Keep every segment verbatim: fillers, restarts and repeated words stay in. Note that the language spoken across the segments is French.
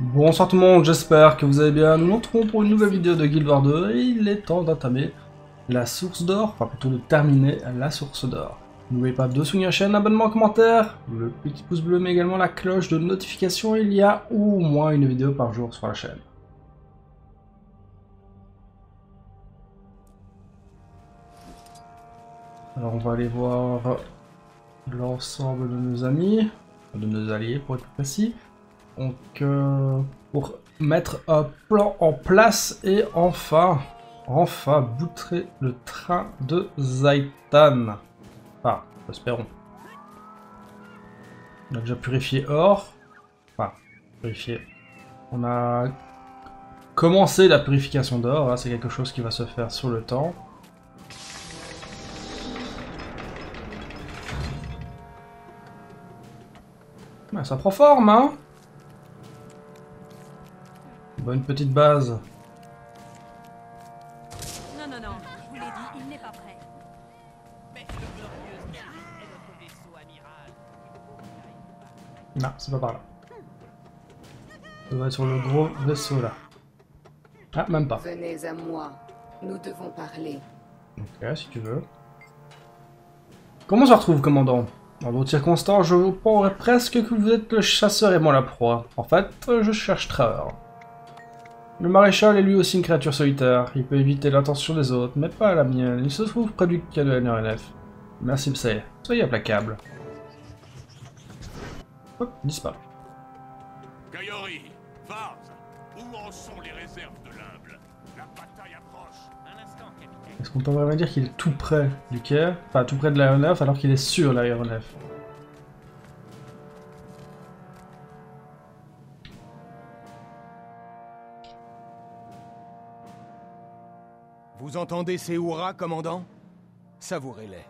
Bonsoir tout le monde, j'espère que vous allez bien. Nous nous retrouvons pour une nouvelle vidéo de Guild Wars deux et il est temps d'entamer la source d'or, enfin plutôt de terminer la source d'or. N'oubliez pas de soutenir la chaîne, abonnement, commentaire, le petit pouce bleu mais également la cloche de notification. Il y a au moins une vidéo par jour sur la chaîne. Alors on va aller voir l'ensemble de nos amis, de nos alliés pour être précis. Donc euh, pour mettre un plan en place et enfin, enfin boutrer le train de Zhaitan. Enfin, espérons. On a déjà purifié Or. Enfin, purifié. On a commencé la purification d'Or. Hein, c'est quelque chose qui va se faire sur le temps. Ouais, ça prend forme, hein. Bonne petite base. Non, non, non, je vous l'ai dit, il n'est pas prêt. Non, c'est pas par là. Ça va être sur le gros vaisseau là. Ah, même pas. Venez à moi, nous devons parler. Ok, si tu veux. Comment on se retrouve, commandant? Dans d'autres circonstances, je vous penserais presque que vous êtes le chasseur et moi la proie. En fait, je cherche Trevor. Le maréchal est lui aussi une créature solitaire, il peut éviter l'attention des autres, mais pas la mienne. Il se trouve près du cas de Aeronef. Merci Psy, soyez implacable. Hop, disparu. Kayori, Vars, où en sont les réserves de l'humble? La bataille approche. Un instant, capitaine. Est-ce qu'on peut vraiment dire qu'il est tout près du quai? Enfin, tout près de l'Aeronef alors qu'il est sur l'Aeronef. Vous entendez ces hurrahs, commandant? Savourez-les.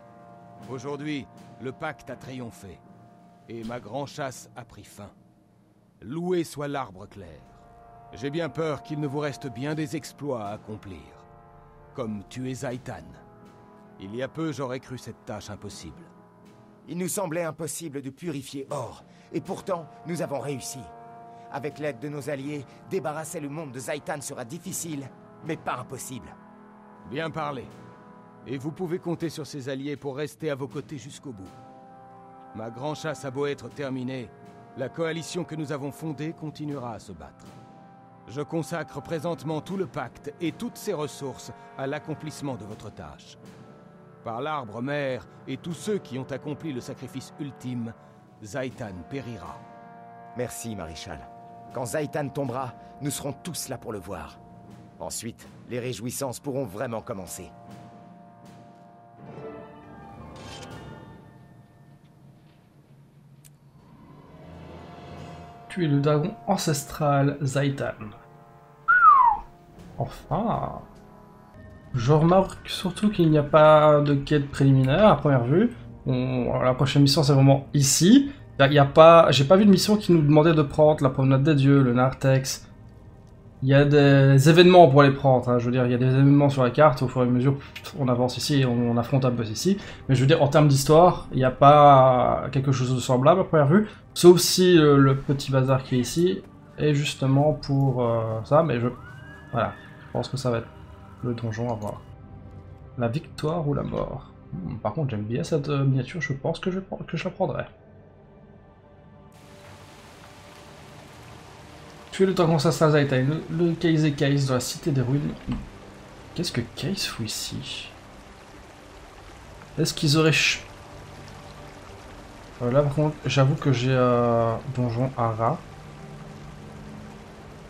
Aujourd'hui, le pacte a triomphé, et ma grand chasse a pris fin. Loué soit l'arbre clair. J'ai bien peur qu'il ne vous reste bien des exploits à accomplir, comme tuer Zhaitan. Il y a peu, j'aurais cru cette tâche impossible. Il nous semblait impossible de purifier Or, et pourtant, nous avons réussi. Avec l'aide de nos alliés, débarrasser le monde de Zhaitan sera difficile, mais pas impossible. Bien parlé. Et vous pouvez compter sur ses alliés pour rester à vos côtés jusqu'au bout. Ma grand chasse a beau être terminée, la coalition que nous avons fondée continuera à se battre. Je consacre présentement tout le pacte et toutes ses ressources à l'accomplissement de votre tâche. Par l'arbre mère et tous ceux qui ont accompli le sacrifice ultime, Zhaitan périra. Merci, Maréchal. Quand Zhaitan tombera, nous serons tous là pour le voir. Ensuite, les réjouissances pourront vraiment commencer. Tuer le dragon ancestral Zhaitan. Enfin, je remarque surtout qu'il n'y a pas de quête préliminaire à première vue. On... La prochaine mission, c'est vraiment ici. Il y a pas, j'ai pas vu de mission qui nous demandait de prendre la promenade des dieux, le narthex. Il y a des événements pour les prendre, hein. Je veux dire, il y a des événements sur la carte, au fur et à mesure, on avance ici et on, on affronte un peu ici. Mais je veux dire, en termes d'histoire, il n'y a pas quelque chose de semblable à première vue, sauf si le, le petit bazar qui est ici est justement pour euh, ça, mais je... Voilà, je pense que ça va être le donjon à voir. La victoire ou la mort. Hmm, par contre, j'aime bien cette euh, miniature, je pense que je, que je la prendrai. Tuer le dragon ancestral Zhaitan, le Kaïs et Kaïs dans la cité des ruines. Qu'est-ce que Kaïs fout ici? Est-ce qu'ils auraient... Ch... Euh, là par contre, j'avoue que j'ai un euh, donjon Arah.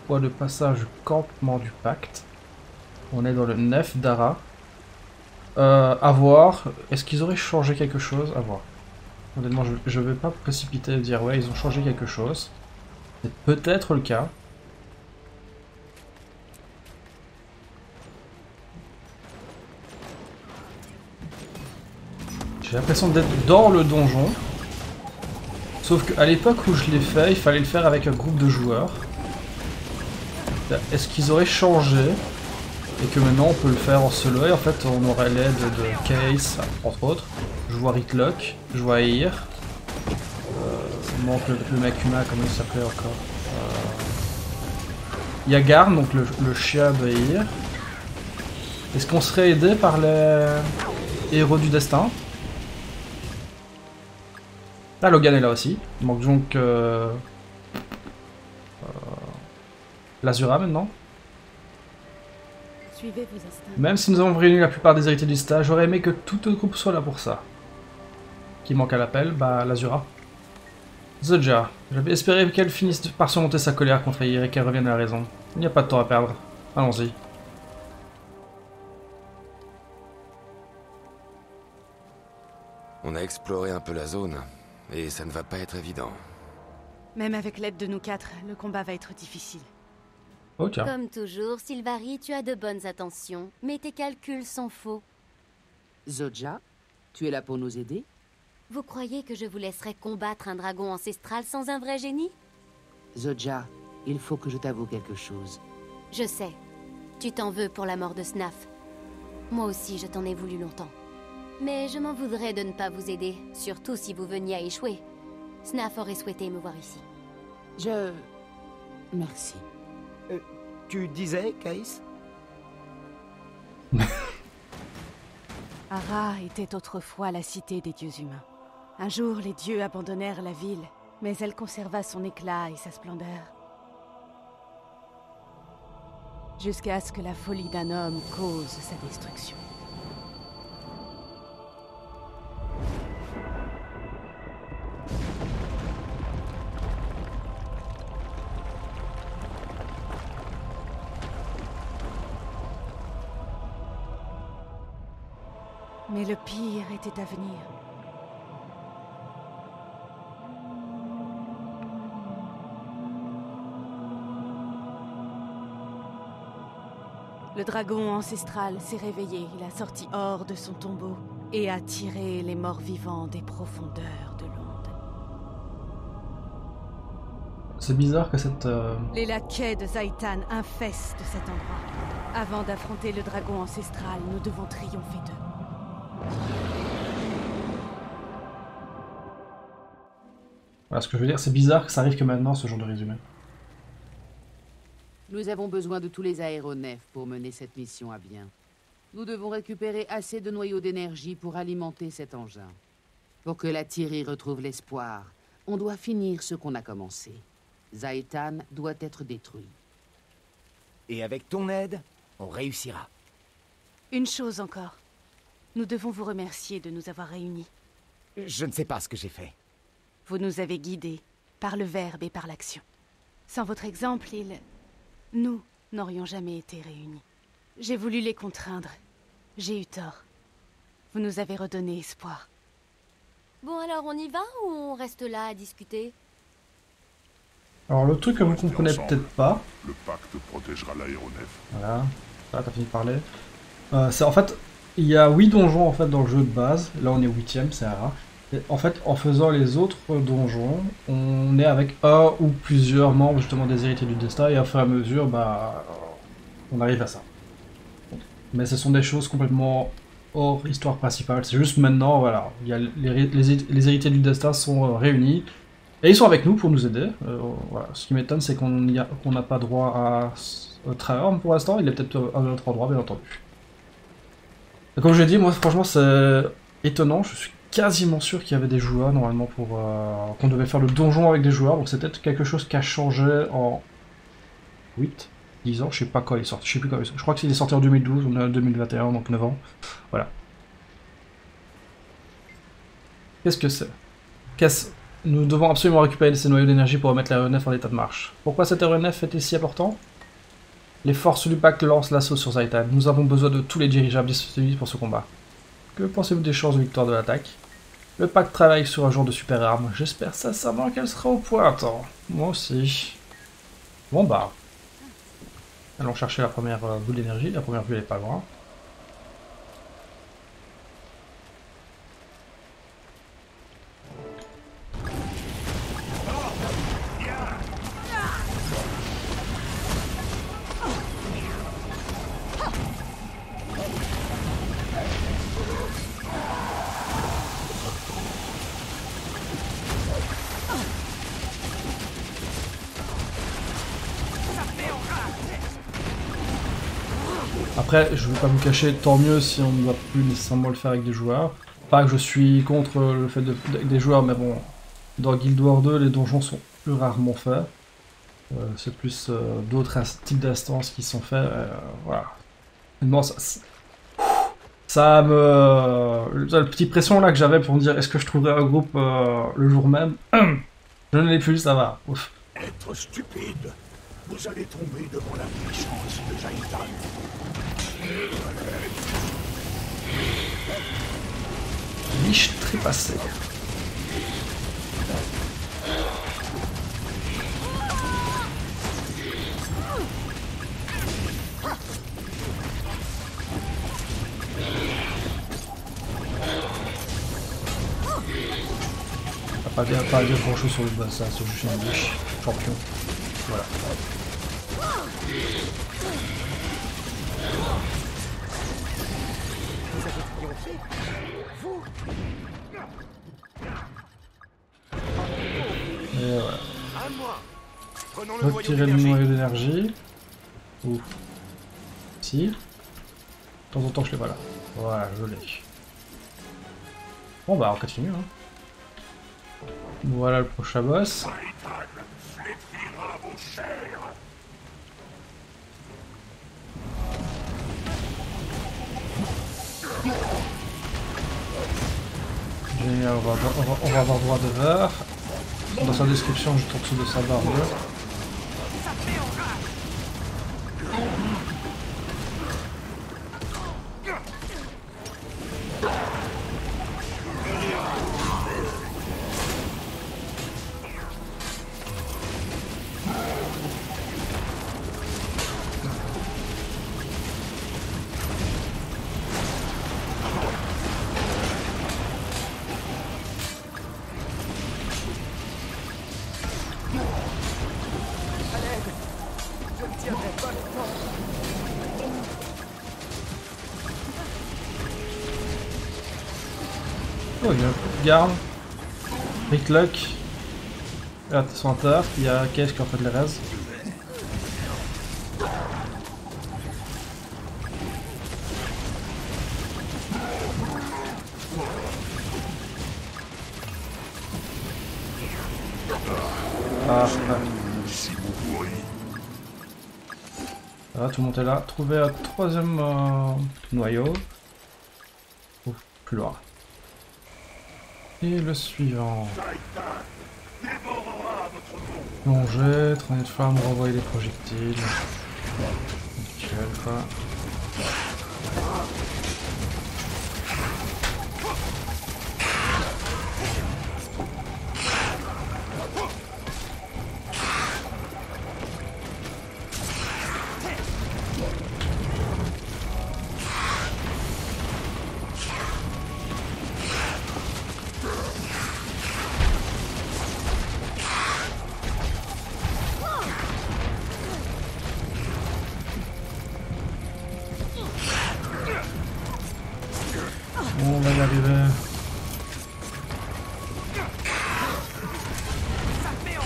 Point de passage campement du pacte. On est dans le nef d'Ara. Euh, à voir, est-ce qu'ils auraient changé quelque chose? À voir. Honnêtement, je ne vais pas me précipiter et dire ouais, ils ont changé quelque chose. C'est peut-être le cas. J'ai l'impression d'être dans le donjon. Sauf qu'à l'époque où je l'ai fait, il fallait le faire avec un groupe de joueurs. Est-ce qu'ils auraient changé? Et que maintenant on peut le faire en solo et en fait on aurait l'aide de Kaïs, entre autres. Je vois Rytlock, je vois Eir. Manque le, le Makuma, comment il s'appelait encore? Euh... Yagarn, donc le, le chien de Eir. Est-ce qu'on serait aidé par les héros du destin? Ah, Logan est là aussi. Il manque donc euh... euh... l'Azura maintenant. Suivez vos instincts. Même si nous avons réuni la plupart des héritiers du stage, j'aurais aimé que tout le groupe soit là pour ça. Qui manque à l'appel? Bah, l'Azura. Zojja. J'avais espéré qu'elle finisse par surmonter sa colère contre Eir et qu'elle revienne à la raison. Il n'y a pas de temps à perdre. Allons-y. On a exploré un peu la zone, et ça ne va pas être évident. Même avec l'aide de nous quatre, le combat va être difficile. Okay. Comme toujours, Sylvari, tu as de bonnes attentions, mais tes calculs sont faux. Zojja, tu es là pour nous aider? Vous croyez que je vous laisserai combattre un dragon ancestral sans un vrai génie? Zojja, il faut que je t'avoue quelque chose. Je sais. Tu t'en veux pour la mort de Snaff. Moi aussi, je t'en ai voulu longtemps. Mais je m'en voudrais de ne pas vous aider, surtout si vous veniez à échouer. Snaff aurait souhaité me voir ici. Je... Merci. Euh, tu disais, Kaïs? Arah était autrefois la cité des dieux humains. Un jour, les dieux abandonnèrent la ville, mais elle conserva son éclat et sa splendeur. Jusqu'à ce que la folie d'un homme cause sa destruction. Mais le pire était à venir. Le dragon ancestral s'est réveillé, il a sorti hors de son tombeau et a tiré les morts vivants des profondeurs de l'onde. C'est bizarre que cette... Euh... Les laquais de Zhaitan infestent cet endroit. Avant d'affronter le dragon ancestral, nous devons triompher d'eux. Voilà ce que je veux dire, c'est bizarre que ça arrive que maintenant ce genre de résumé. Nous avons besoin de tous les aéronefs pour mener cette mission à bien. Nous devons récupérer assez de noyaux d'énergie pour alimenter cet engin. Pour que la Thierry retrouve l'espoir, on doit finir ce qu'on a commencé. Zhaitan doit être détruit. Et avec ton aide, on réussira. Une chose encore. Nous devons vous remercier de nous avoir réunis. Je ne sais pas ce que j'ai fait. Vous nous avez guidés, par le verbe et par l'action. Sans votre exemple, ils... nous n'aurions jamais été réunis. J'ai voulu les contraindre. J'ai eu tort. Vous nous avez redonné espoir. Bon alors, on y va ou on reste là à discuter? Alors le truc que vous comprenez peut-être pas... Le pacte protégera l'aéronef. Voilà. Ça, t'as fini de parler. Euh, c'est en fait... Il y a huit donjons en fait dans le jeu de base, là on est huitième, c'est rare. Et en fait, en faisant les autres donjons, on est avec un ou plusieurs membres justement des héritiers du destin, et à fur et à mesure, bah, on arrive à ça. Mais ce sont des choses complètement hors histoire principale, c'est juste maintenant, voilà, il y a les, les, les héritiers du destin sont réunis, et ils sont avec nous pour nous aider. Euh, voilà. Ce qui m'étonne, c'est qu'on n'a pas droit à, à Trahearne pour l'instant, il est peut-être à notre endroit, bien entendu. Comme je l'ai dit, moi franchement c'est étonnant, je suis quasiment sûr qu'il y avait des joueurs normalement pour euh, qu'on devait faire le donjon avec des joueurs, donc c'est peut-être quelque chose qui a changé en huit, dix ans, je sais pas quand il est sorti, je sais plus quand il est sorti, je crois qu'il est sorti en deux mille douze, on est en deux mille vingt et un, donc neuf ans, voilà. Qu'est-ce que c'est? Qu'est-ce? Nous devons absolument récupérer ces noyaux d'énergie pour remettre l'aéronef en état de marche. Pourquoi cet aéronef était si important? Les forces du pack lancent l'assaut sur Zhaitan. Nous avons besoin de tous les dirigeables disponibles pour ce combat. Que pensez-vous des chances de victoire de l'attaque? Le pack travaille sur un genre de super arme. J'espère sincèrement qu'elle sera au point à temps. Moi aussi. Bon bah. Allons chercher la première euh, boule d'énergie. La première vue elle est pas loin. Après, je ne vais pas me cacher, tant mieux si on ne doit plus nécessairement le faire avec des joueurs. Pas que je suis contre le fait de, de, des joueurs, mais bon, dans Guild Wars deux, les donjons sont plus rarement faits. Euh, C'est plus euh, d'autres types d'instances qui sont faits. Euh, voilà. Non, ça, ça me. La petite pression là que j'avais pour me dire est-ce que je trouverais un groupe euh, le jour même, je ne l'ai plus, ça va. Ouf. Être stupide, vous allez tomber devant la puissance de Zhaitan. Biche trépassée. Pas bien, pas bien grand chose sur le boss, ça, c'est juste une biche, champion. Voilà. Et voilà. Retirer le noyau d'énergie. Ou. Si. De temps en temps, je l'ai pas là. Voilà, je l'ai. Bon, bah, on continue, hein. Voilà le prochain boss. Génial, on va avoir, on va, on va avoir droit de verre. Dans sa description, juste en dessous de sa barbe. Oh, il y a un coup de garde, Rytlock, son inter, il y a Kaïs qui en fait les raises. Ah, voilà, tout le monde est là. Trouver un troisième euh, noyau. Oh, plus loin. Et le suivant. Plonger, traîner de flamme, renvoyer des projectiles. Nickel, quoi. On va y arriver. Et dernier noyau.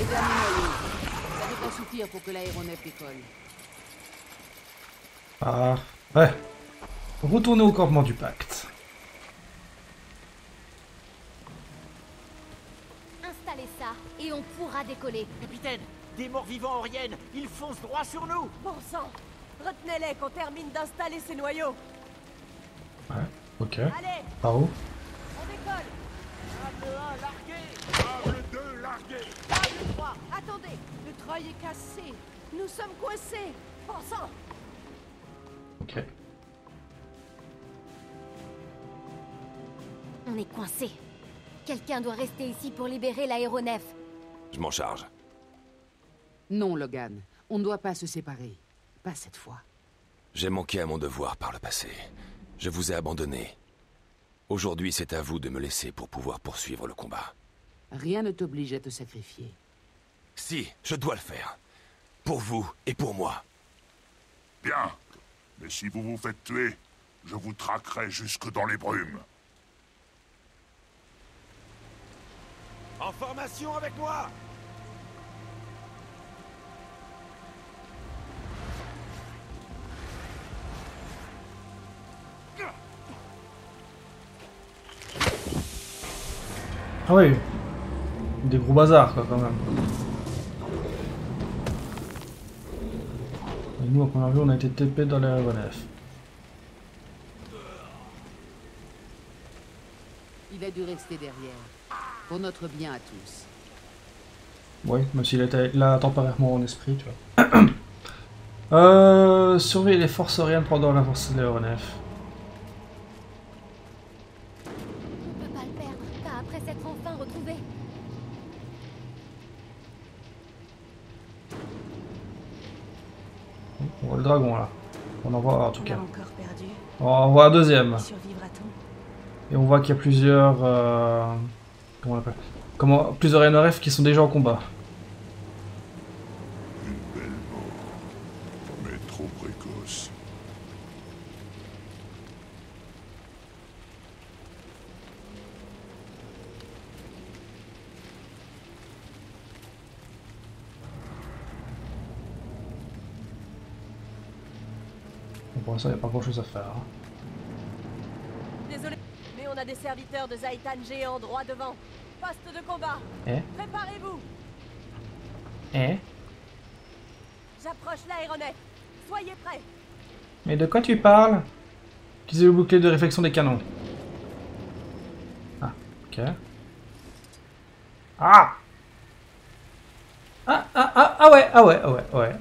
Ça ne peut pas suffire pour que l'aéronef décolle. Ah, ouais. Retournez au campement du pacte. Installez ça et on pourra décoller. Capitaine, des morts vivants en Rienne, ils foncent droit sur nous. Bon sang, retenez-les qu'on termine d'installer ces noyaux. Ouais, ok. Allez, par où? On décolle. Table un, largué. Table deux, largué. Table trois, attendez. Le treuil est cassé. Nous sommes coincés. Pensons. Ok. On est coincés. Quelqu'un doit rester ici pour libérer l'aéronef. Je m'en charge. Non, Logan. On ne doit pas se séparer. Pas cette fois. J'ai manqué à mon devoir par le passé. Je vous ai abandonné. Aujourd'hui, c'est à vous de me laisser pour pouvoir poursuivre le combat. Rien ne t'oblige à te sacrifier. Si, je dois le faire. Pour vous et pour moi. Bien. Mais si vous vous faites tuer, je vous traquerai jusque dans les brumes. En formation avec moi! Ah oui. Des gros bazars quoi quand même. Et nous à première vue on a été T P dans la Aeronef. Il a dû rester derrière. Pour notre bien à tous. Oui, même s'il était là temporairement en esprit, tu vois. euh, surveiller les forces aériennes pendant l'avancée de l'aéronef. On peut pas le perdre, pas après s'être enfin retrouvé. On voit le dragon là. On en voit en tout cas. On en voit un deuxième. Et on voit qu'il y a plusieurs. Euh... Comment on l'appelle ? Comment plusieurs Aeronef qui sont déjà en combat. Une belle mort, mais trop précoce. Bon, pour l'instant, il n'y a pas grand chose à faire. Hein. Désolé, mais on a des serviteurs de Zhaitan géants droit devant. Poste de combat. Eh? Préparez-vous. Eh? J'approche l'aéronef. Soyez prêts. Mais de quoi tu parles? Utilisez le bouclier de réflexion des canons. Ah, ok. Ah! Ah, ah, ah, ah ouais, ah ouais, ah ouais, ouais.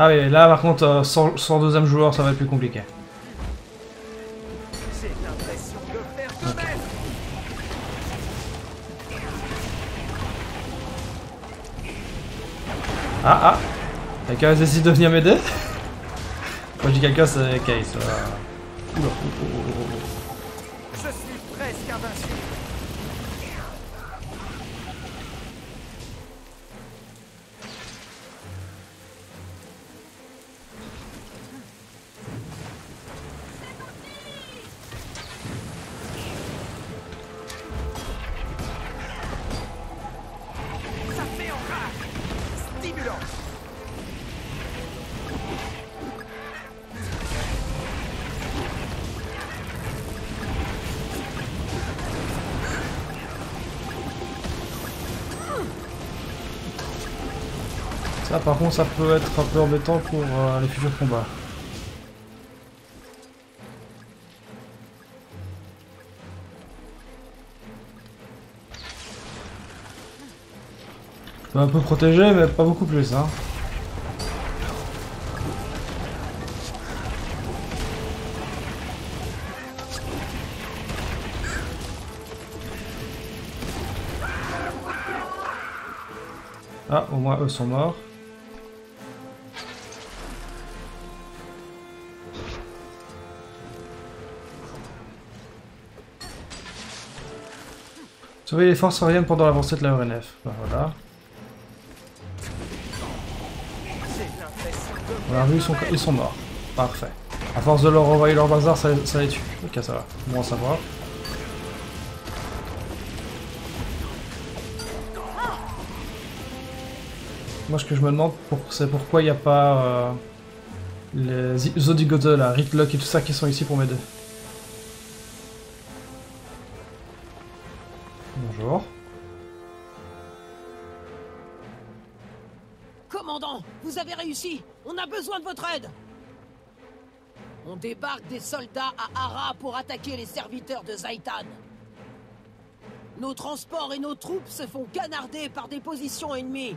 Ah oui, là par contre, sans, sans deuxième joueur, ça va être plus compliqué. J'ai l'impression de faire de même. Ah ah, quelqu'un essaie de venir m'aider? Quand je dis quelqu'un, c'est Kaïs. Oula, oh, oh, oh, oh. Je suis presque invincible. Ça par contre ça peut être un peu embêtant pour euh, les futurs combats. Je peux un peu protéger mais pas beaucoup plus hein. Ah au moins eux sont morts. Surveillez les forces aériennes pendant l'avancée de la Aeronef. Ben voilà. Voilà, ils sont, ils sont morts. Parfait. À force de leur envoyer leur bazar, ça, ça les tue. Ok, ça va. Bon à savoir. Moi, ce que je me demande, pour, c'est pourquoi il n'y a pas euh, les Odigodes, là, Rytlock et tout ça qui sont ici pour m'aider. Bonjour. Commandant, vous avez réussi. On a besoin de votre aide. On débarque des soldats à Arah pour attaquer les serviteurs de Zhaitan. Nos transports et nos troupes se font canarder par des positions ennemies.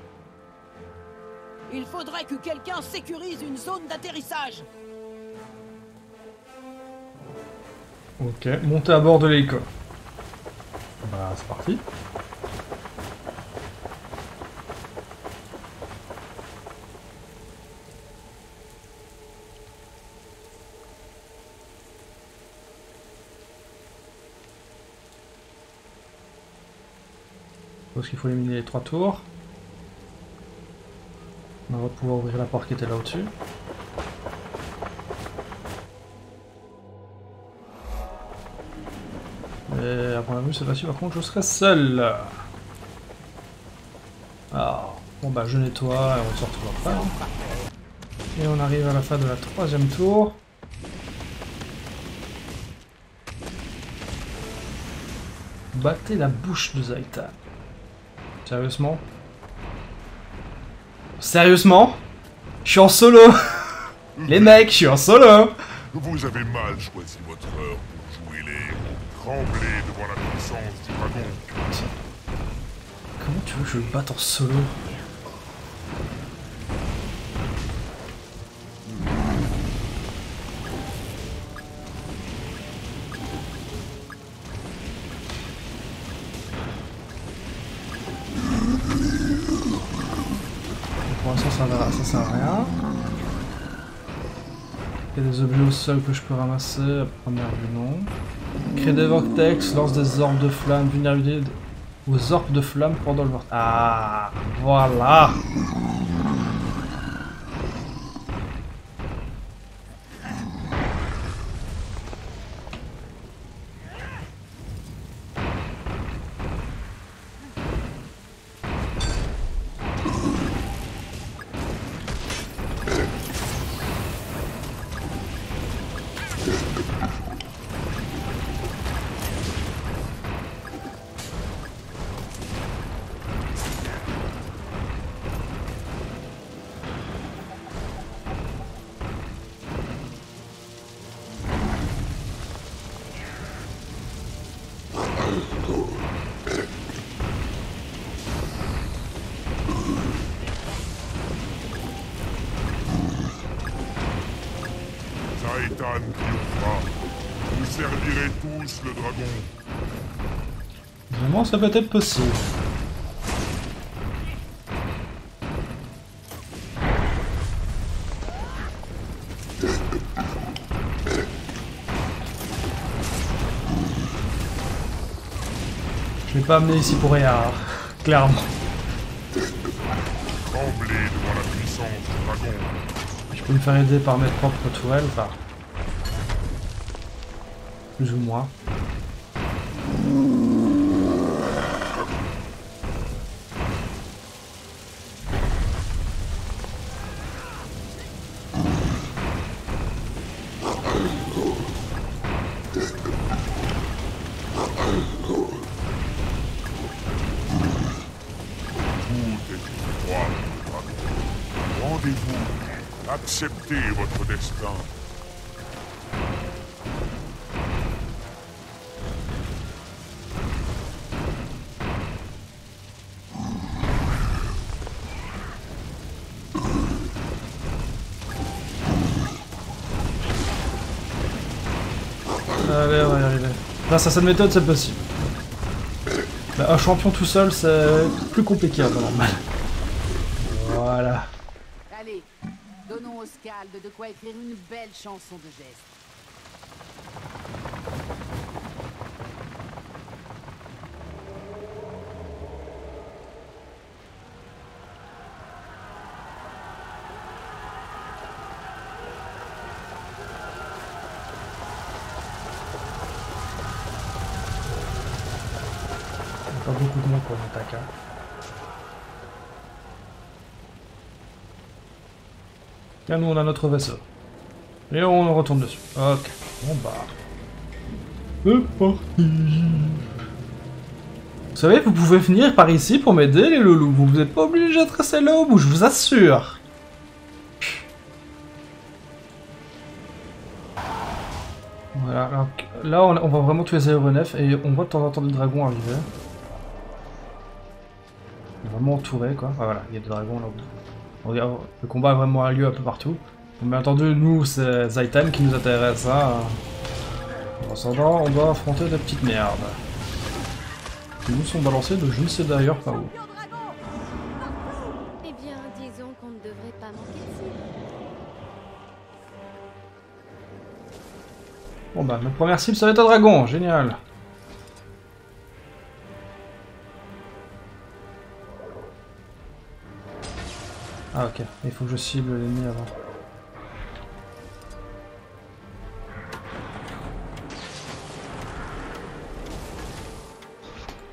Il faudrait que quelqu'un sécurise une zone d'atterrissage. Ok, montez à bord de l'hélico. Bah, c'est parti. Je pense qu'il faut éliminer les trois tours. On va pouvoir ouvrir la porte qui était là au-dessus. Et à première vue, cette fois-ci, par contre, je serai seul. Alors, bon bah je nettoie et on sort toujours pas. Et on arrive à la fin de la troisième tour. Battez la bouche de Zhaitan. Sérieusement? Sérieusement? Je suis en solo. Les mecs, je suis en solo. Vous avez mal choisi votre heure pour jouer les héros. Tremblez devant la puissance du dragon. Comment tu veux que je le batte en solo? Les objets au sol que je peux ramasser, à première vue non. Crée des vortex, lance des orbes de flammes, vulnérabilité aux orbes de flammes pendant le vortex. Ah, voilà. Vous servirez tous le dragon. Vraiment, ça peut être possible. Je l'ai pas amené ici pour rien, hein. Clairement. Tremblez devant la puissance du dragon. Je peux me faire aider par mes propres tourelles, enfin. Plus ou moins. Rendez-vous, acceptez votre destin. Allez, on va y arriver. Grâce à cette méthode, c'est possible. Bah, un champion tout seul, c'est plus compliqué, pas normal. Voilà. Allez, donnons au scald de quoi écrire une belle chanson de geste. Beaucoup de monde pour l'attaque. Là nous on a notre vaisseau. Et on retourne dessus. Ok. Bon bah. C'est parti. Vous savez, vous pouvez venir par ici pour m'aider les loulous. Vous n'êtes pas obligés de tracer l'aube, je vous assure. Voilà. Alors, là on, on va vraiment tuer les aéronefs et on voit de temps en temps des dragons arriver. Vraiment entouré quoi, enfin, voilà, il y a des dragons là. Le combat a vraiment lieu un peu partout. Bien entendu, nous c'est Zhaitan qui nous intéresse. Hein. En ce genre, on doit affronter des petites merdes. Qui nous sont balancés de je ne sais d'ailleurs pas où. Eh bien, disons qu'on ne devrait pas manquer ici. Bon bah, notre première cible ça va être un dragon, génial. Ah ok, il faut que je cible l'ennemi avant.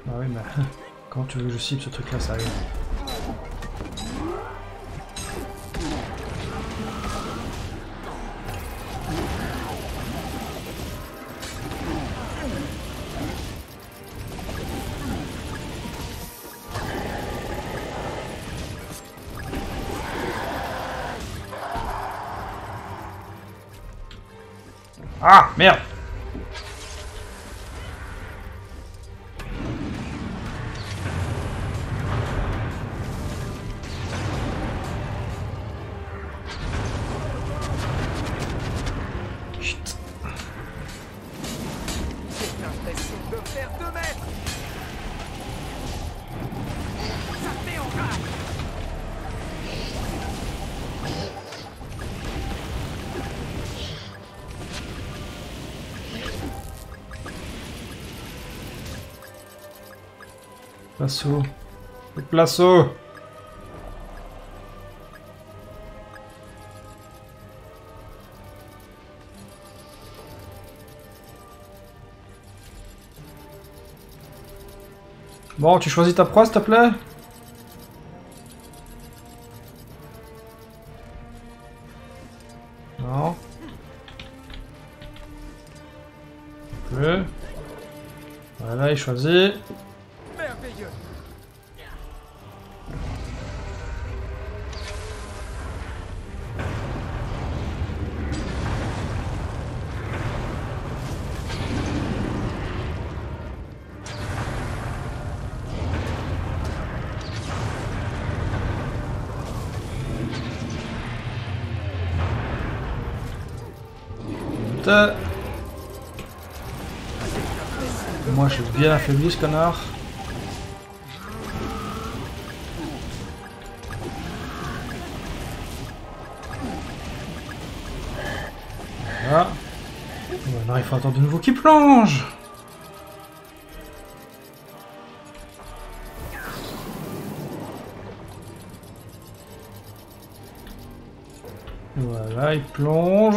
Ah oui mais comment tu veux que je cible ce truc là, sérieux ? Ah, merde. Placeau, le placeau. Bon, tu choisis ta proie, s'il te plaît. Non. Plus. Voilà, il choisit. Moi j'ai bien affaibli ce connard. Voilà. Maintenant il faut attendre de nouveau qu'il plonge. Voilà, il plonge.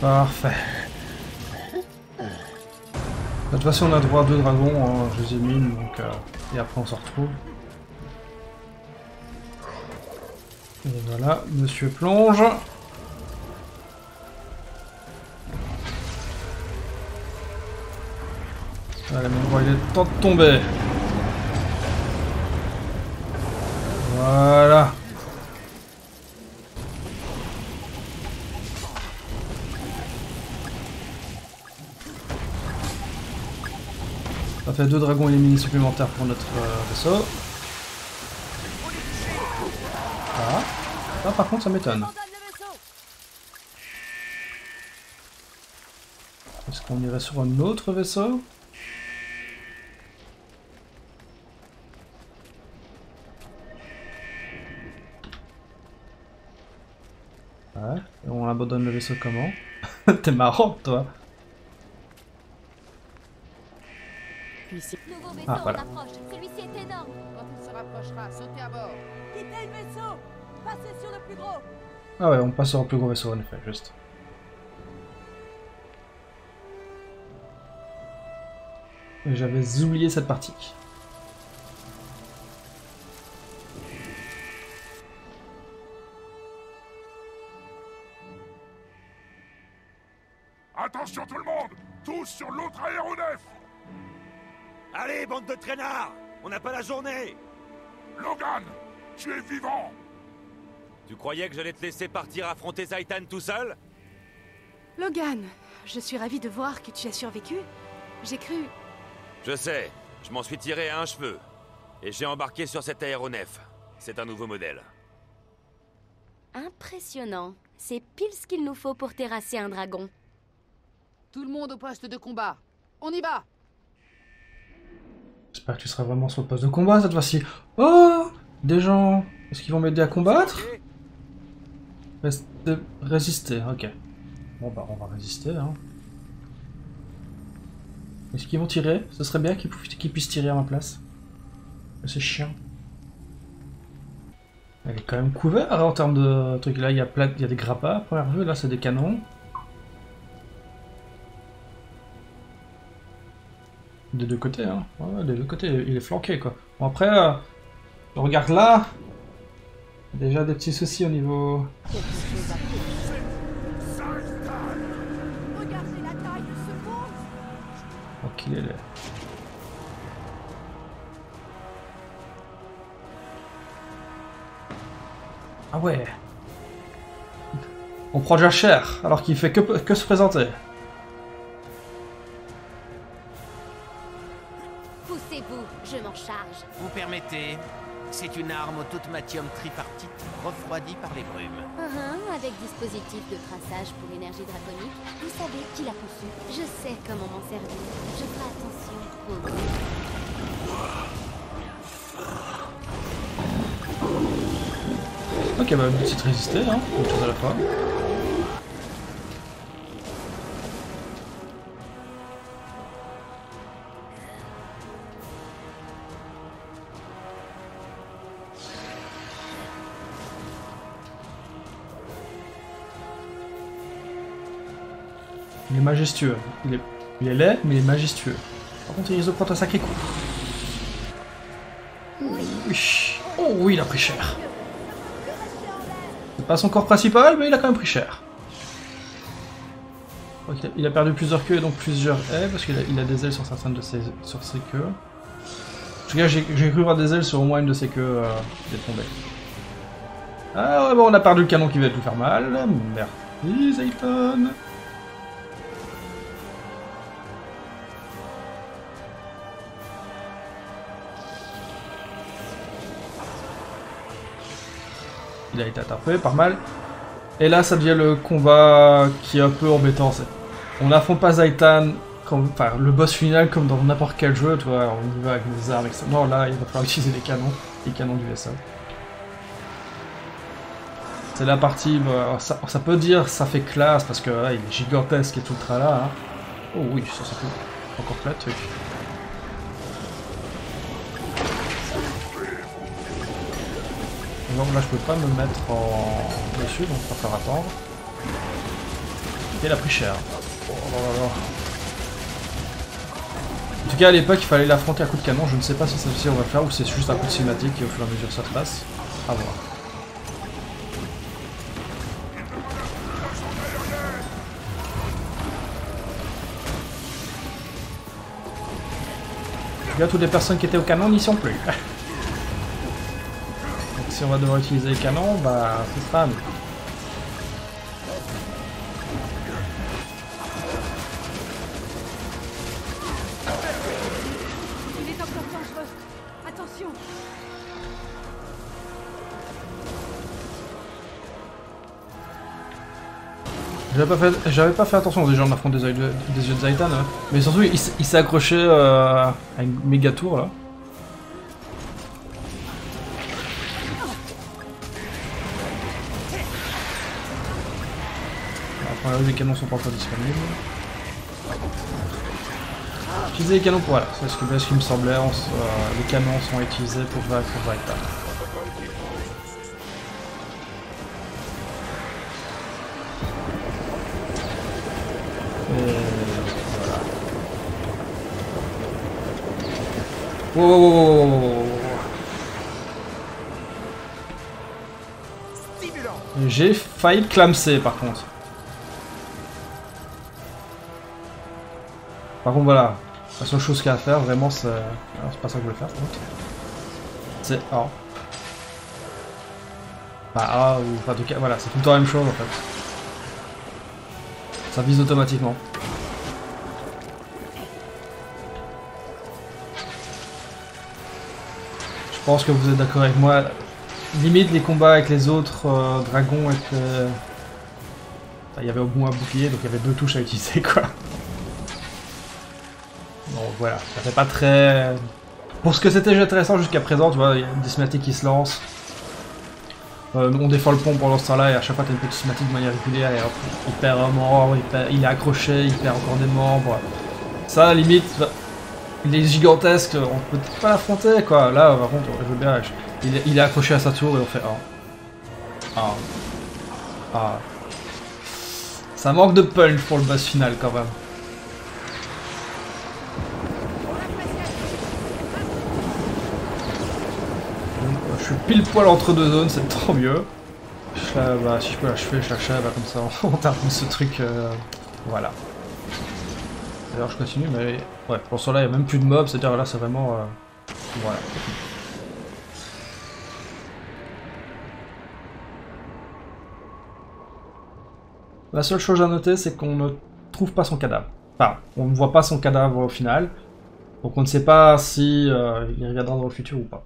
Parfait. De toute façon, on a droit à deux dragons, hein, je les ai mis, donc, euh, et après on se retrouve. Et voilà, monsieur plonge. Allez, mon roi, il est temps de tomber. Voilà. Ça fait deux dragons éliminés supplémentaires pour notre vaisseau. Ah, ah par contre ça m'étonne. Est-ce qu'on irait sur un autre vaisseau? Ouais, et on abandonne le vaisseau comment? T'es marrant toi. Nouveau vaisseau ah, voilà. En approche, celui-ci est énorme. Quand il se rapprochera, sautez à bord. Quittez le vaisseau, passez sur le plus gros. Ah ouais, on passe sur le plus gros vaisseau en effet, juste. J'avais oublié cette partie. Attention tout le monde, tous sur l'autre aéronef. Allez, bande de traînards! On n'a pas la journée! Logan! Tu es vivant! Tu croyais que j'allais te laisser partir affronter Zhaitan tout seul? Logan, je suis ravi de voir que tu as survécu. J'ai cru... Je sais, je m'en suis tiré à un cheveu. Et j'ai embarqué sur cette aéronef. C'est un nouveau modèle. Impressionnant. C'est pile ce qu'il nous faut pour terrasser un dragon. Tout le monde au poste de combat. On y va! J'espère que tu seras vraiment sur le poste de combat cette fois-ci. Oh, des gens. Est-ce qu'ils vont m'aider à combattre? Restez... Résister, ok. Bon bah on va résister. Hein. Est-ce qu'ils vont tirer? Ce serait bien qu'ils pu... qu'ils puissent tirer à ma place. C'est chiant. Elle est quand même couverte en termes de trucs. Là, il y a plein... il y a des grappins, première vue. Là, c'est des canons. Des deux côtés, hein. Ouais, des deux côtés, il est flanqué, quoi. Bon, après, euh, je regarde là. Déjà des petits soucis au niveau. Ok, il est là. Ah ouais. On prend déjà cher, alors qu'il fait que, que se présenter. Poussez-vous, je m'en charge. Vous permettez? C'est une arme au toutmatium tripartite refroidie par les brumes. Uh-huh, avec dispositif de traçage pour énergie draconique. Vous savez qui l'a conçu? Je sais comment m'en servir. Je ferai attention. Au... Ok, bah une petite résistée, hein, une chose à la fois. Il est majestueux. Il est, il est laid, mais il est majestueux. Par contre, il risque de prendre un sacré coup. Oui. Oh oui, il a pris cher. C'est pas son corps principal, mais il a quand même pris cher. Okay. Il a perdu plusieurs queues et donc plusieurs ailes, parce qu'il a, il a des ailes sur certaines de ses, sur ses queues. En tout cas, j'ai cru voir des ailes sur au moins une de ses queues euh, qui est tombée. Ah ouais, bon, on a perdu le canon qui va lui faire mal. Merde. Zhaitan. Il a été attrapé par mal. Et là, ça devient le combat qui est un peu embêtant. On n'affronte pas Zhaitan, comme... enfin, le boss final, comme dans n'importe quel jeu, tu vois, on y va avec des armes, et cetera. Non, là, il va falloir utiliser les canons, les canons du vaisseau. C'est la partie, bah, ça, ça peut dire, ça fait classe, parce que là, il est gigantesque et tout le tralala. Hein. Oh oui, ça, ça fait encore plein de trucs. Là, je peux pas me mettre en... dessus, donc il va falloir attendre. Et elle a pris cher. Oh, là, là, là. En tout cas, à l'époque, il fallait l'affronter à coup de canon. Je ne sais pas si ça aussi on va faire ou c'est juste un coup de cinématique et au fur et à mesure ça se passe. À voir. Là, toutes les personnes qui étaient au canon n'y sont plus. Si on va devoir utiliser les canons, bah ce sera mieux. Il est encore dangereux. Attention. J'avais pas fait, j'avais pas fait attention déjà en affrontant des yeux de Zhaitan, hein. Mais surtout il, il s'est accroché euh, à une méga tour là. Les canons sont pas encore disponibles. Utiliser les canons pour... Voilà, c'est ce que ce qui me semblait. On se, euh, les canons sont utilisés pour Zhaitan. Et... Voilà. Wow, wow, wow, wow, wow. J'ai failli clamser par contre. Par contre voilà, la seule chose qu'il y a à faire vraiment c'est... c'est pas ça que je voulais faire. C'est A. Bah A ou pas de cas, voilà, c'est tout le temps la même chose en fait. Ça vise automatiquement. Je pense que vous êtes d'accord avec moi. Limite les combats avec les autres euh, dragons et que... Euh... Il y avait au moins un bouclier donc il y avait deux touches à utiliser quoi. Donc voilà, ça fait pas très... Pour ce que c'était intéressant jusqu'à présent, tu vois, il y a des cinématiques qui se lancent. Euh, on défend le pont pendant ce temps-là et à chaque fois t'as une petite cinématique de manière régulière et hop, il perd un membre, il, perd... il est accroché, il perd encore des membres. Ça, à la limite, il est gigantesque, on peut pas l'affronter quoi. Là, par contre, je veux bien, Il, il est accroché à sa tour et on fait un. Ah. Ah. Ça manque de punch pour le boss final quand même. Je suis pile poil entre deux zones, c'est trop mieux. Je la, bah, si je peux l'achever, je l'achève, bah, comme ça on termine ce truc. Euh, voilà. D'ailleurs je continue, mais ouais, pour cela il n'y a même plus de mobs, c'est-à-dire là c'est vraiment... Euh, voilà. La seule chose à noter, c'est qu'on ne trouve pas son cadavre. Enfin, on ne voit pas son cadavre au final. Donc on ne sait pas si euh, il reviendra dans le futur ou pas.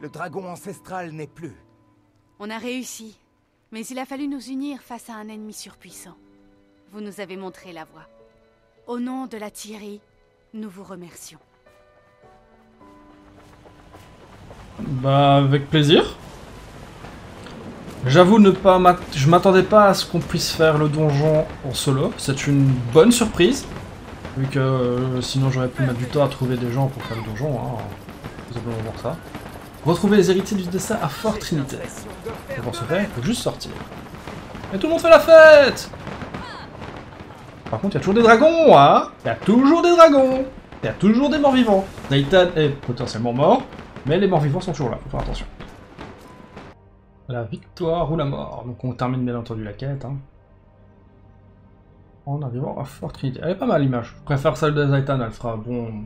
Le dragon ancestral n'est plus. On a réussi, mais il a fallu nous unir face à un ennemi surpuissant. Vous nous avez montré la voie. Au nom de la Thierry, nous vous remercions. Bah, avec plaisir. J'avoue ne pas... Je m'attendais pas à ce qu'on puisse faire le donjon en solo. C'est une bonne surprise, vu que euh, sinon j'aurais pu mettre du temps à trouver des gens pour faire le donjon. Hein. Vous allez voir ça. Retrouver les héritiers du destin à Fort Trinité. Et pour ce faire, il faut juste sortir. Et tout le monde fait la fête! Par contre, il y a toujours des dragons, hein! Il y a toujours des dragons! Il y a toujours des morts-vivants. Zhaitan est potentiellement mort, mais les morts-vivants sont toujours là, faut faire attention. La victoire ou la mort. Donc on termine bien entendu la quête. Hein. En arrivant à Fort Trinité. Elle est pas mal l'image. Je préfère celle de Zhaitan, elle fera bon...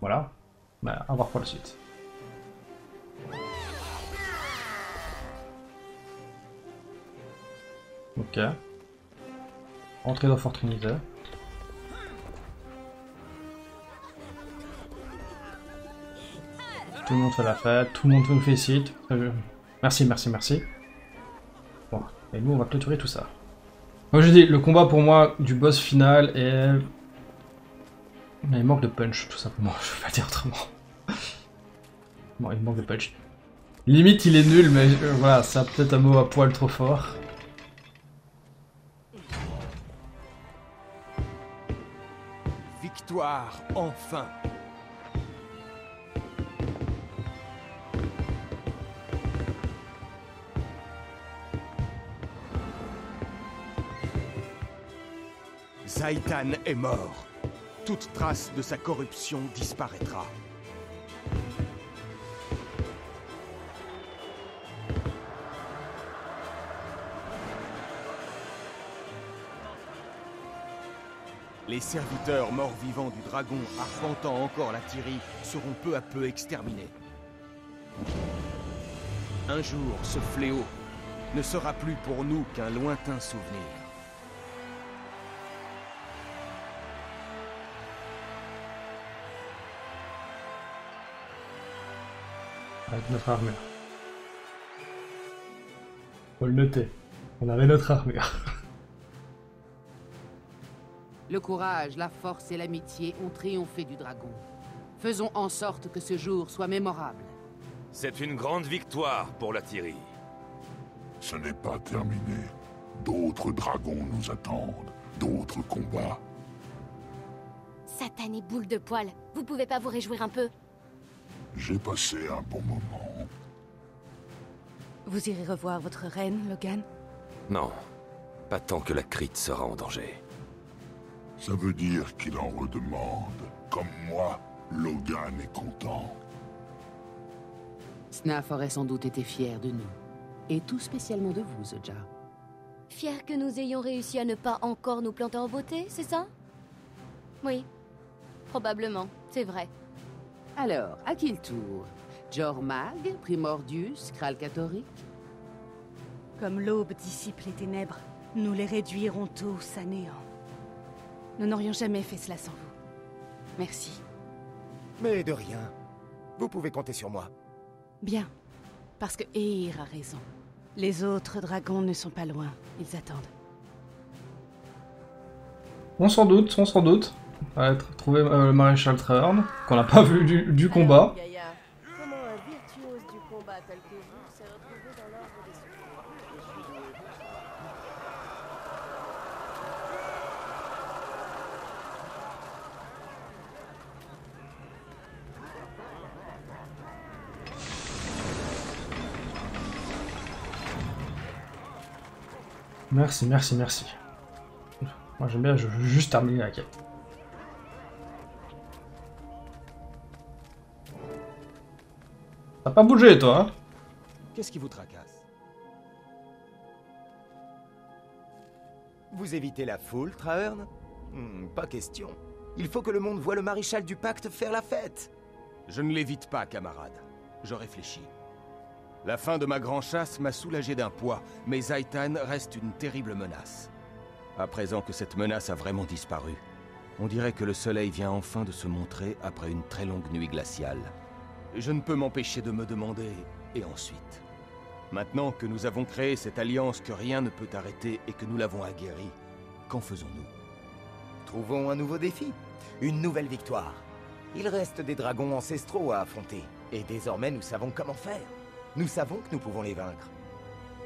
Voilà. Mais à voir pour la suite. Ok. Entrée dans Fort Trinité. Tout le monde fait la fête, tout le monde nous félicite. Euh, merci, merci, merci. Bon, et nous on va clôturer tout ça. Comme je dis, le combat pour moi du boss final est... Il manque de punch, tout simplement. Je vais pas le dire autrement. Bon, il manque de punch. Limite il est nul, mais euh, voilà, ça a peut-être un mot à poil trop fort. Victoire, enfin. Zhaitan est mort. Toute trace de sa corruption disparaîtra. Les serviteurs morts-vivants du dragon arpentant encore la Thierry seront peu à peu exterminés. Un jour, ce fléau ne sera plus pour nous qu'un lointain souvenir. Avec notre armure. Faut le noter, on avait notre armure. Le courage, la force et l'amitié ont triomphé du dragon. Faisons en sorte que ce jour soit mémorable. C'est une grande victoire pour la Thierry. Ce n'est pas terminé. D'autres dragons nous attendent, d'autres combats. Satanée boule de poil, vous pouvez pas vous réjouir un peu? J'ai passé un bon moment. Vous irez revoir votre reine, Logan? Non, pas tant que la Crite sera en danger. Ça veut dire qu'il en redemande. Comme moi, Logan est content. Snaff aurait sans doute été fier de nous. Et tout spécialement de vous, Zojja. Fier que nous ayons réussi à ne pas encore nous planter en beauté, c'est ça? Oui. Probablement, c'est vrai. Alors, à qui le tour? Jormag, Primordius, Kralkatorik? Comme l'aube dissipe les ténèbres, nous les réduirons tous à néant. Nous n'aurions jamais fait cela sans vous. Merci. Mais de rien. Vous pouvez compter sur moi. Bien. Parce que Eir a raison. Les autres dragons ne sont pas loin. Ils attendent. On s'en doute, on s'en doute. On va trouver euh, le maréchal Trahearne, qu'on n'a pas vu du, du combat. Merci, merci, merci. Moi j'aime bien, je veux juste terminer la quête. T'as pas bougé toi, hein? Qu'est-ce qui vous tracasse? Vous évitez la foule, Trahearne? hmm, Pas question. Il faut que le monde voie le maréchal du pacte faire la fête. Je ne l'évite pas, camarade. Je réfléchis. La fin de ma grand chasse m'a soulagé d'un poids, mais Zhaitan reste une terrible menace. À présent que cette menace a vraiment disparu, on dirait que le soleil vient enfin de se montrer après une très longue nuit glaciale. Je ne peux m'empêcher de me demander, et ensuite? Maintenant que nous avons créé cette alliance que rien ne peut arrêter et que nous l'avons aguerrie, qu'en faisons-nous? Trouvons un nouveau défi, une nouvelle victoire. Il reste des dragons ancestraux à affronter, et désormais nous savons comment faire. Nous savons que nous pouvons les vaincre.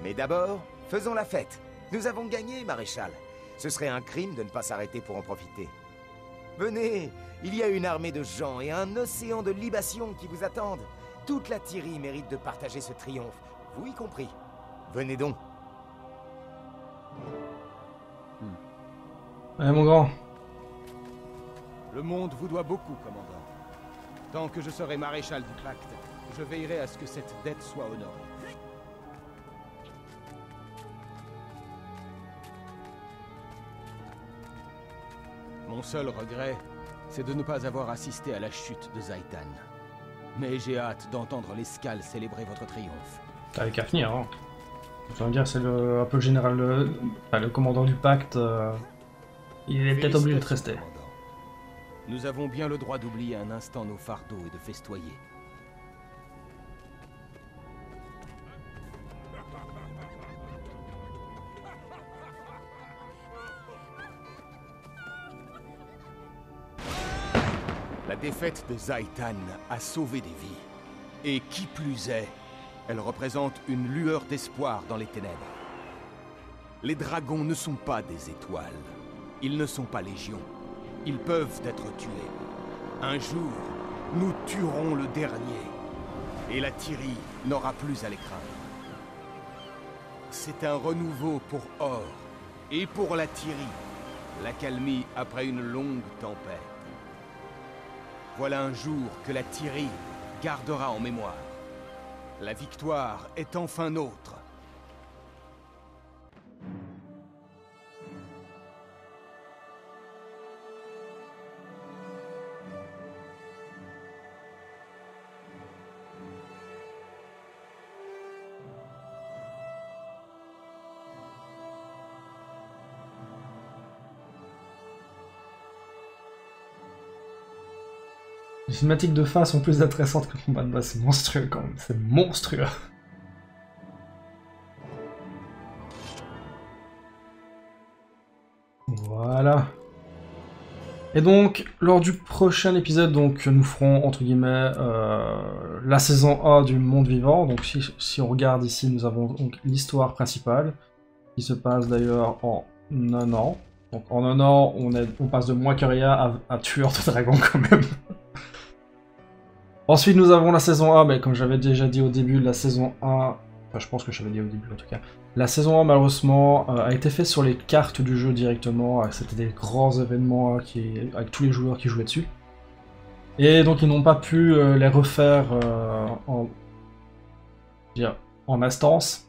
Mais d'abord, faisons la fête. Nous avons gagné, maréchal. Ce serait un crime de ne pas s'arrêter pour en profiter. Venez, il y a une armée de gens et un océan de libations qui vous attendent. Toute la Tyrie mérite de partager ce triomphe, vous y compris. Venez donc. Allez, mon grand. Le monde vous doit beaucoup, commandant. Tant que je serai maréchal du pacte, je veillerai à ce que cette dette soit honorée. Mon seul regret, c'est de ne pas avoir assisté à la chute de Zhaitan. Mais j'ai hâte d'entendre l'escale célébrer votre triomphe. T'avais qu'à finir, hein. J'aime bien, c'est le, un peu le général, le, enfin, le commandant du pacte. Euh, il est peut-être obligé de rester. Commandant. Nous avons bien le droit d'oublier un instant nos fardeaux et de festoyer. La défaite de Zhaitan a sauvé des vies. Et qui plus est, elle représente une lueur d'espoir dans les ténèbres. Les dragons ne sont pas des étoiles. Ils ne sont pas légion. Ils peuvent être tués. Un jour, nous tuerons le dernier. Et la Tyrie n'aura plus à les craindre. C'est un renouveau pour Or et pour la Tyrie. L'accalmie après une longue tempête. Voilà un jour que la Tyrie gardera en mémoire. La victoire est enfin nôtre. Les cinématiques de fin sont plus intéressantes que le combat de base, c'est monstrueux quand même, c'est monstrueux. Voilà. Et donc, lors du prochain épisode, donc, nous ferons, entre guillemets, euh, la saison un du Monde Vivant. Donc si, si on regarde ici, nous avons l'histoire principale, qui se passe d'ailleurs en un an. Donc en un an, on, est, on passe de Moikaria à, à tueur de dragon quand même. Ensuite, nous avons la saison un, mais comme j'avais déjà dit au début, la saison un... Enfin, je pense que j'avais dit au début, en tout cas. La saison un, malheureusement, euh, a été faite sur les cartes du jeu directement. C'était des grands événements hein, qui, avec tous les joueurs qui jouaient dessus. Et donc, ils n'ont pas pu euh, les refaire euh, en... Dire, en instance.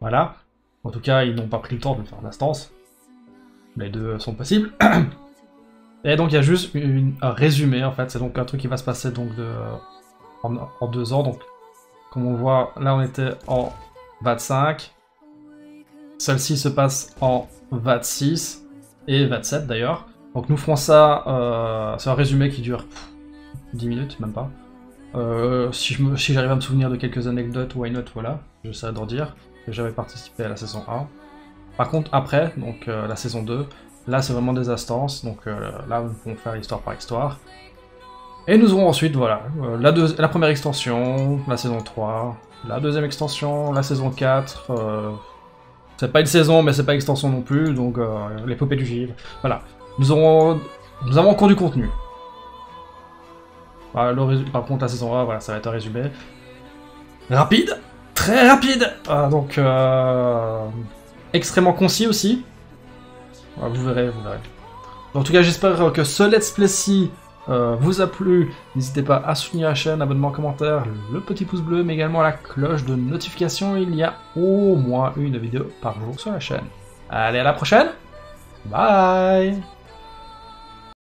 Voilà. En tout cas, ils n'ont pas pris le temps de le faire en instance. Les deux sont possibles. Et donc il y a juste une, une, un résumé en fait, c'est donc un truc qui va se passer donc de, en, en deux ans. Donc comme on voit, là on était en vingt-cinq, celle-ci se passe en vingt-six et vingt-sept d'ailleurs. Donc nous ferons ça, euh, c'est un résumé qui dure pff, dix minutes, même pas. Euh, si j'arrive si à me souvenir de quelques anecdotes, why not, voilà, j'essaie d'en dire que j'avais participé à la saison un. Par contre après, donc euh, la saison deux, Là, c'est vraiment des instances, donc euh, là, nous pouvons faire histoire par histoire. Et nous aurons ensuite, voilà, euh, la, deux, la première extension, la saison trois, la deuxième extension, la saison quatre. Euh, c'est pas une saison, mais c'est pas extension non plus, donc euh, l'épopée du Givre. Voilà, nous aurons, nous avons encore du contenu. Voilà, le, par contre, la saison un, voilà, ça va être un résumé. Rapide, très rapide, ah, donc euh, extrêmement concis aussi. Vous verrez, vous verrez. En tout cas, j'espère que ce let's play-ci euh, vous a plu. N'hésitez pas à soutenir la chaîne, abonnement, commentaire, le petit pouce bleu, mais également la cloche de notification. Il y a au moins une vidéo par jour sur la chaîne. Allez, à la prochaine. Bye.